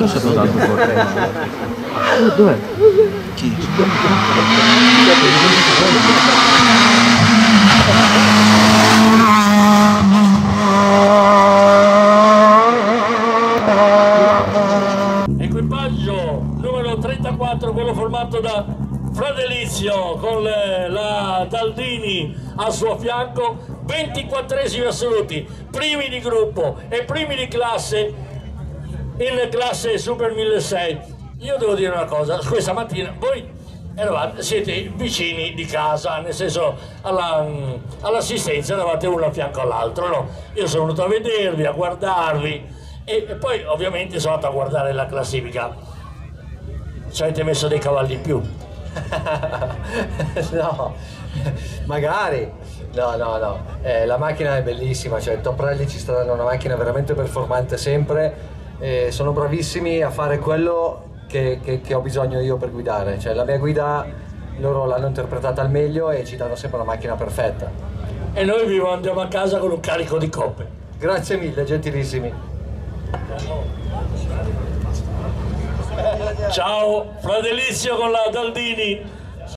Dove è stato dato fuori? Dov'è? Chi? Equipaggio numero 34, quello formato da Fradelizio con la Daldini al suo fianco, 24esimi assoluti, primi di gruppo e primi di classe in classe Super 1600. Io devo dire una cosa, questa mattina voi eravate, siete vicini di casa, nel senso all'assistenza eravate uno a fianco all'altro, no? Io sono venuto a vedervi, a guardarvi e poi ovviamente sono andato a guardare la classifica. Ci avete messo dei cavalli in più? No, magari no, la macchina è bellissima, cioè Top Rally ci sta dando una macchina veramente performante sempre, sono bravissimi a fare quello che ho bisogno io per guidare, cioè la mia guida loro l'hanno interpretata al meglio e ci danno sempre la macchina perfetta e noi vi mandiamo a casa con un carico di coppe. Grazie mille, gentilissimi. Ciao, Fradelizio con la Daldini.